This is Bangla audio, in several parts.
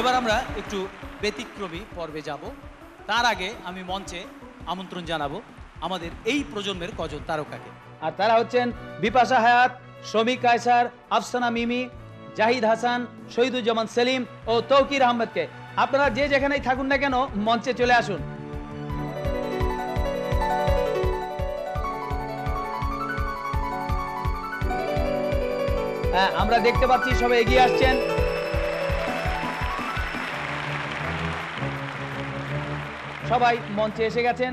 এবার আমরা একটু ব্যতিক্রমী পর্বে যাব। তার আগে আমি মঞ্চে আমন্ত্রণ জানাবো আমাদের এই প্রজন্মের কজন তারকাকে, আর তারা হচ্ছেন বিপাশা হায়াত, শমী কায়সার, আফসানা মিমি, জাহিদ হাসান, শহীদু জামান সেলিম ও তৌকির আহমেদকে। আপনারা যে যেখানেই থাকুন না কেন মঞ্চে চলে আসুন। হ্যাঁ, আমরা দেখতে পাচ্ছি সবাই এগিয়ে আসছেন। সবাই মঞ্চে এসে গেছেন।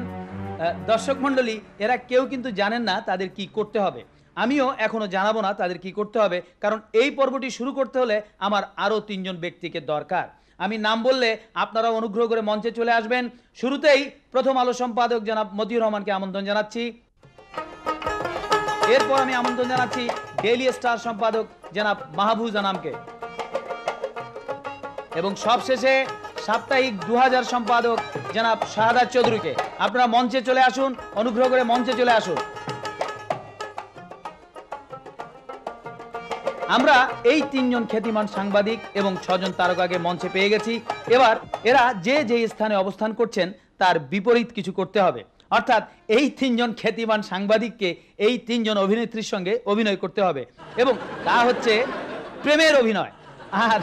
দর্শক মণ্ডলী, এরা কেউ কিন্তু জানেন না তাদের কি করতে হবে। আমিও এখনো জানাবো না তাদের কি করতে হবে, কারণ এই পর্বটি শুরু করতে হলে আমার আরও তিনজন ব্যক্তিকে দরকার। আমি নাম বললে আপনারা অনুগ্রহ করে মঞ্চে চলে আসবেন। শুরুতেই প্রথম আলো সম্পাদক জনাব মতিউর রহমানকে আমন্ত্রণ জানাচ্ছি। এরপর আমি আমন্ত্রণ জানাচ্ছি ডেইলি স্টার সম্পাদক জনাব মাহবুজ আনামকে, এবং সবশেষে সাপ্তাহিক ২০০০ সম্পাদক জনাব শাহদা চৌধুরীকে। আপনারা মঞ্চে চলে আসুন, অনুগ্রহ করে মঞ্চে চলে আসুন। আমরা এই তিনজন খ্যাতিমান সাংবাদিক এবং ৬জন তারকাকে মঞ্চে পেয়ে গেছি। এবার এরা যে যে স্থানে অবস্থান করছেন তার বিপরীত কিছু করতে হবে, অর্থাৎ এই তিনজন খ্যাতিমান সাংবাদিককে এই তিনজন অভিনেত্রীর সঙ্গে অভিনয় করতে হবে, এবং তা হচ্ছে প্রেমের অভিনয়। আর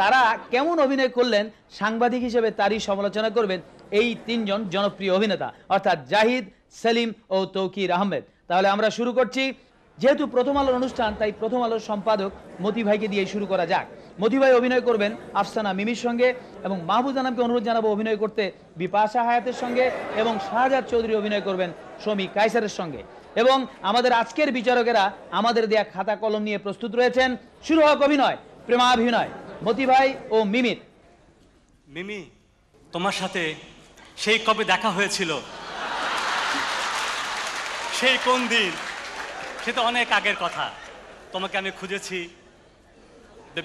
তারা কেমন অভিনয় করলেন সাংবাদিক হিসেবে তারই সমালোচনা করবেন এই তিনজন জনপ্রিয় অভিনেতা, অর্থাৎ জাহিদ, সেলিম ও তৌকির আহমেদ। তাহলে আমরা শুরু করছি। যেহেতু প্রথম আলোর অনুষ্ঠান, তাই প্রথম আলোর সম্পাদক মতি ভাইকে দিয়ে শুরু করা যাক। মতি ভাই অভিনয় করবেন আফসানা মিমির সঙ্গে, এবং মাহবুজ আনামকে অনুরোধ জানাবো অভিনয় করতে বিপাশা হায়াতের সঙ্গে, এবং শাহজা চৌধুরী অভিনয় করবেন শমী কায়সারের সঙ্গে। এবং আমাদের আজকের বিচারকেরা আমাদের দেয়া খাতা কলম নিয়ে প্রস্তুত রয়েছেন। শুরু হোক অভিনয়, প্রেমাভিনয়, মতি ভাই ও মিমির। মিমি, তোমার সাথে সেই কবে দেখা হয়েছিল? সেই কোন দিন? সে তো অনেক আগের কথা। তোমাকে আমি খুঁজেছি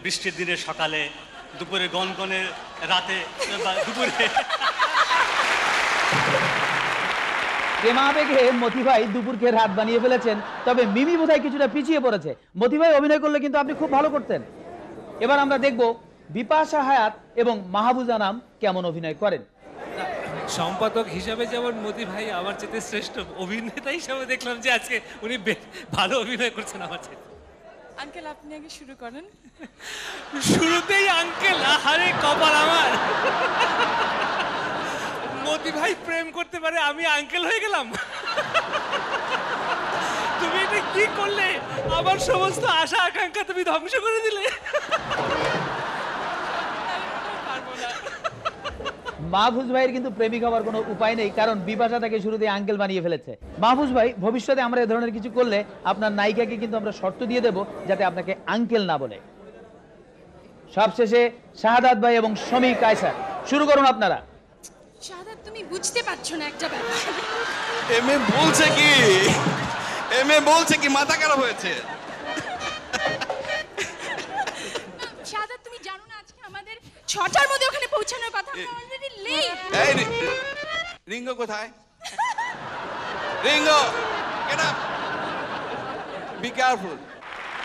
বৃষ্টির দিনের সকালে, দুপুরে গনগনের রাতে, দুপুরে। প্রেমাবেগে মতি ভাই দুপুরকে রাত বানিয়ে ফেলেছেন, তবে মিমি বোধহয় কিছুটা পিছিয়ে পড়েছে। মতি ভাই অভিনয় করলে কিন্তু আপনি খুব ভালো করতেন। এবার আমরা দেখব বিপাশা হায়াত এবং মাহবুজ আনাম কেমন অভিনয় করেন। সম্পাদক হিসাবে যেমন মতি ভাই আমার চেয়ে শ্রেষ্ঠ, অভিনেতা হিসাবে দেখলাম যে আজকে উনি ভালো অভিনয় করছেন আমার চেয়ে। আঙ্কেল, আপনি আগে শুরু করেন। শুরুতেই আঙ্কেল, আহারে কপাল আমার, মতি ভাই প্রেম করতে পারে, আমি আঙ্কেল হয়ে গেলাম। তুমি এটা কি করলে? আমার সমস্ত আশা আকাঙ্ক্ষা তুমি ধ্বংস করে দিলে। মাহফুজ ভাইয়ের কিন্তু প্রেমিক হওয়ার কোনো উপায় নেই, কারণ বিপাশা তাকে শুরুতে আঙ্কেল বানিয়ে ফেলেছে। মাহফুজ ভাই, ভবিষ্যতে আমরা এই ধরনের কিছু করলে আপনার নায়িকাকে কিন্তু আমরা শর্ত দিয়ে দেব যাতে আপনাকে আঙ্কেল না বলে। সবশেষে শাহাদাত ভাই এবং শমী কায়সার, শুরু করুন আপনারা। শাহাদাত, তুমি বুঝতে পারছো না একটা ব্যাপার। এমএ বলছে কি? এমএ বলছে কি? মাথা খারাপ হয়েছে। শাহাদাত, তুমি জানো না আজকে আমাদের ৬টার মধ্যে ওখানে পৌঁছানোর কথা, আমরা অলরেডি লেট। এই রিঙ্গো কোথায়? Ringo, get up, be careful.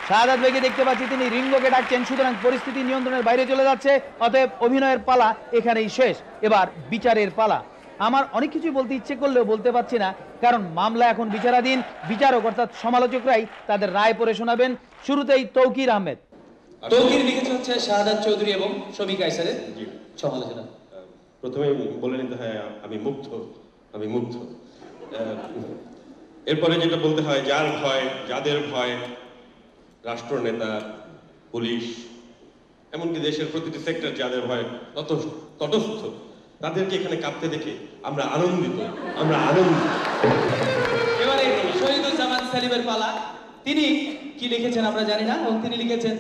Shahadat ভাইকে দেখতে পাচ্ছি তিনি রিঙ্গোকে ডাকছেন, সুতরাং পরিস্থিতি নিয়ন্ত্রণের বাইরে চলে যাচ্ছে। অতএব অভিনয়ের পালা এখানেই শেষ, এবার বিচারের পালা। আমার অনেক কিছু বলতে ইচ্ছে করলেও বলতে পারছি না, কারণ মামলা এখন বিচারাধীন। বিচারক অর্থাৎ সমালোচকরাই তাদের রায় পড়ে শোনাবেন। শুরুতেই তৌকির আহমেদ। তৌকির লিখেছে হচ্ছে শাহাদাত চৌধুরী এবং শমী কায়সারের সমালোচনা। প্রথমে বলে নিতে হয় আমি মুগ্ধ, আমি মুগ্ধ। এরপরে যেটা বলতে হয়, যার ভয়, যাদের ভয়, রাষ্ট্রনেতা, পুলিশ, এমনকি দেশের প্রতিটি সেক্টর যাদের ভয় তটস্থ, তাদেরকে এখানে কাঁপতে দেখে আমরা আনন্দিত, আমরা আনন্দিত। এবারে শহীদু জামান সেলিমের পালা। তিনি কি লিখেছেন আমরা জানি না, এবং তিনি লিখেছেন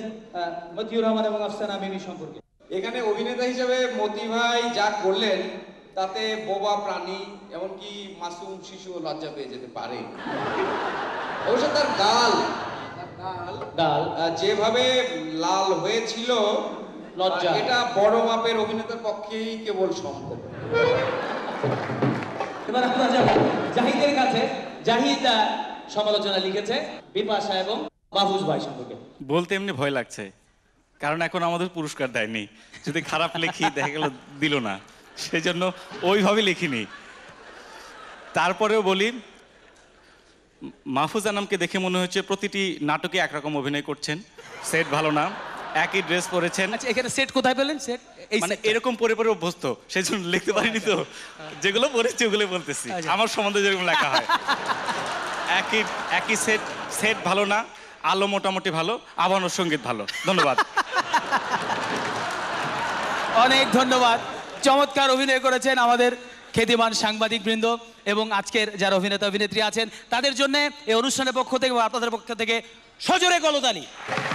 মতিউর রহমান এবং আফসানা মিমি সম্পর্কে। এখানে অভিনেতা হিসেবে মতি ভাই যা করলেন তাতে বোবা প্রাণী, এমনকি মাসুম শিশু লজ্জা পেয়ে যেতে পারে। অবশ্য তার গাল যেভাবে লাল হয়েছিল লজ্জা, এটা বড় মাপের অভিনেতার পক্ষেই কেবল সম্ভব। এবার আমরা যাব জাহিদের কাছে। জাহিদ সমালোচনা লিখেছে বিপাশা এবং মাহবুজ ভাই সম্পর্কে। বলতে এমনি ভয় লাগছে, কারণ এখন আমাদের পুরস্কার দেয়নি, যদি খারাপ লেখি দেখা গেল দিল না, সেজন্য ওইভাবে লিখিনি। তারপরেও বলি, মাহফুজ আনামকে দেখে মনে হচ্ছে প্রতিটি নাটকে একরকম অভিনয় করছেন, সেট ভালো না, একই ড্রেস পরেছেন। আচ্ছা, এখানে সেট কোথায় পেলেন? সেট মানে এরকম পরে পরে অভ্যস্ত, সেজন্য লিখতে পারিনি, তো যেগুলো পড়েছি ওগুলো বলতেছি। আমার সম্বন্ধে যেরকম লেখা হয়, একই সেট, সেট ভালো না, আলো মোটামুটি ভালো, আবাহন সঙ্গীত ভালো। ধন্যবাদ, অনেক ধন্যবাদ। চমৎকার অভিনয় করেছেন আমাদের খ্যাতিমান সাংবাদিকবৃন্দ এবং আজকের যারা অভিনেতা অভিনেত্রী আছেন তাদের জন্য এই অনুষ্ঠানের পক্ষ থেকে, আপনাদের পক্ষ থেকে সজোরে করতালি।